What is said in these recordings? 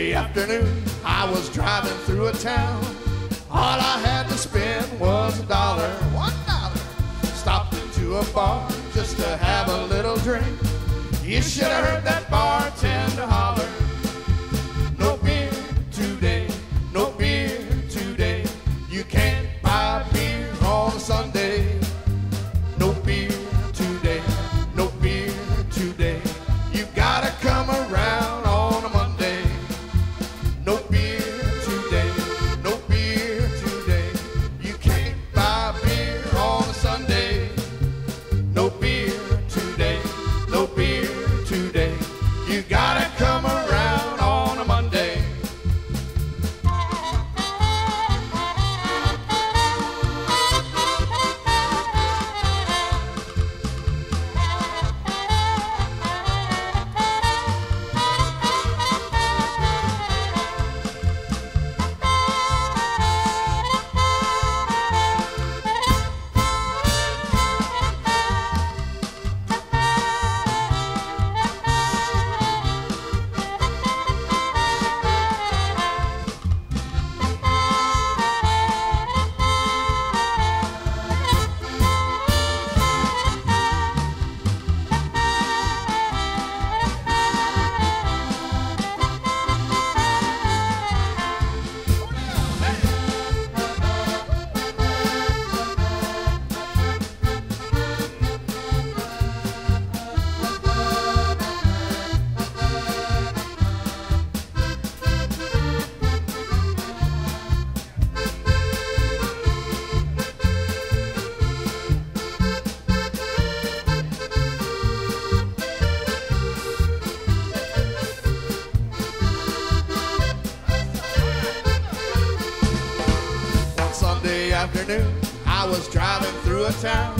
Sunday afternoon, I was driving through a town. All I had to spend was $1. $1. Stopped into a bar just to have a little drink. You should have heard that bartender holler. No beer today, no beer today. You can't buy beer on Sunday. No beer today, no beer today. You gotta come around on a Monday. No beer today, no beer today. You can't buy beer on a Sunday. No beer today, no beer today. You gotta come around on a Monday. Sunday afternoon, I was driving through a town.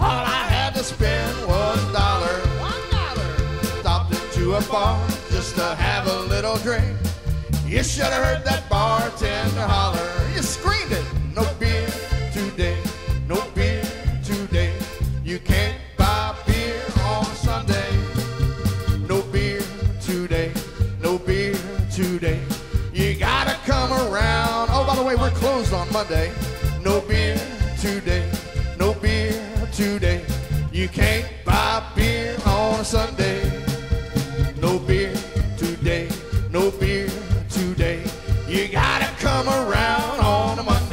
All I had to spend was $1. $1. Stopped into a bar just to have a little drink. You should have heard that bartender holler. You screamed it. No beer today. No beer today. You can't buy beer on Sunday. No beer today. No beer today. You gotta come around. Oh, by the way, we're closed on Monday. No beer today, no beer today. You can't buy beer on a Sunday. No beer today, no beer today. You gotta come around on a Monday.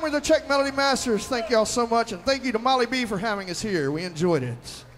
With the Czech Melody Masters. Thank y'all so much, and thank you to Molly B for having us here. We enjoyed it.